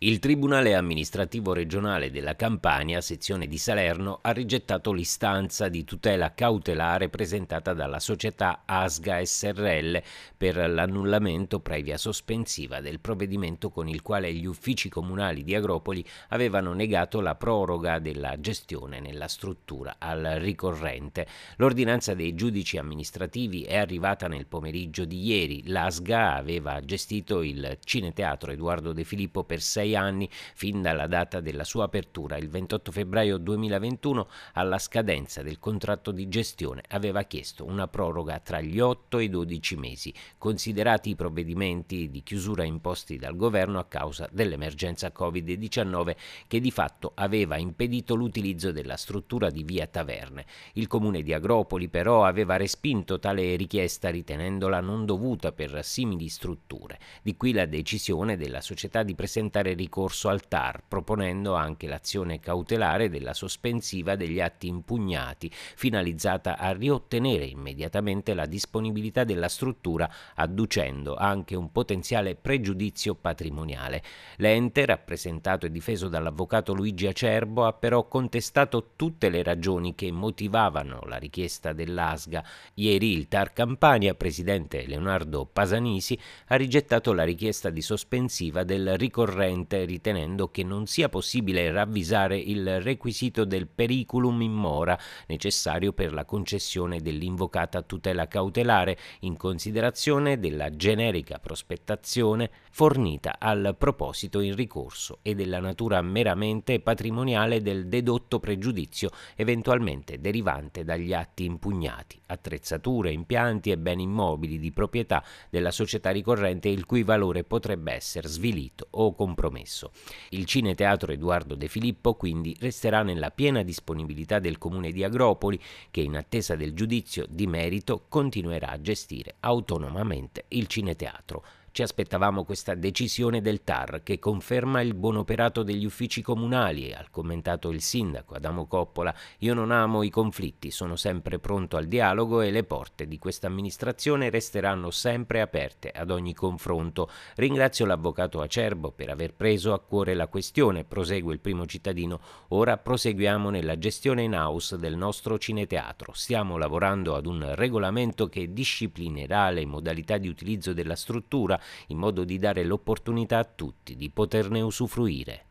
Il Tribunale Amministrativo Regionale della Campania, sezione di Salerno, ha rigettato l'istanza di tutela cautelare presentata dalla società ASGA SRL per l'annullamento previa sospensiva del provvedimento con il quale gli uffici comunali di Agropoli avevano negato la proroga della gestione nella struttura al ricorrente. L'ordinanza dei giudici amministrativi è arrivata nel pomeriggio di ieri. L'ASGA aveva gestito il Cineteatro Eduardo De Filippo per 6 anni, fin dalla data della sua apertura, il 28 febbraio 2021, alla scadenza del contratto di gestione, aveva chiesto una proroga tra gli 8 e i 12 mesi, considerati i provvedimenti di chiusura imposti dal governo a causa dell'emergenza Covid-19, che di fatto aveva impedito l'utilizzo della struttura di via Taverne. Il comune di Agropoli, però, aveva respinto tale richiesta ritenendola non dovuta per simili strutture. Di qui la decisione della società di presentare ricorso al TAR, proponendo anche l'azione cautelare della sospensiva degli atti impugnati, finalizzata a riottenere immediatamente la disponibilità della struttura, adducendo anche un potenziale pregiudizio patrimoniale. L'ente, rappresentato e difeso dall'avvocato Luigi Acerbo, ha però contestato tutte le ragioni che motivavano la richiesta dell'ASGA. Ieri il TAR Campania, presidente Leonardo Pasanisi, ha rigettato la richiesta di sospensiva del ricorrente, ritenendo che non sia possibile ravvisare il requisito del periculum in mora necessario per la concessione dell'invocata tutela cautelare, in considerazione della generica prospettazione fornita al proposito in ricorso e della natura meramente patrimoniale del dedotto pregiudizio eventualmente derivante dagli atti impugnati, attrezzature, impianti e beni immobili di proprietà della società ricorrente il cui valore potrebbe essere svilito o compromesso. Il Cineteatro Eduardo De Filippo quindi resterà nella piena disponibilità del comune di Agropoli, che in attesa del giudizio di merito continuerà a gestire autonomamente il cineteatro. Ci aspettavamo questa decisione del TAR, che conferma il buon operato degli uffici comunali, ha commentato il sindaco Adamo Coppola. Io non amo i conflitti, sono sempre pronto al dialogo e le porte di questa amministrazione resteranno sempre aperte ad ogni confronto. Ringrazio l'avvocato Acerbo per aver preso a cuore la questione, prosegue il primo cittadino. Ora proseguiamo nella gestione in house del nostro cineteatro. Stiamo lavorando ad un regolamento che disciplinerà le modalità di utilizzo della struttura, in modo di dare l'opportunità a tutti di poterne usufruire.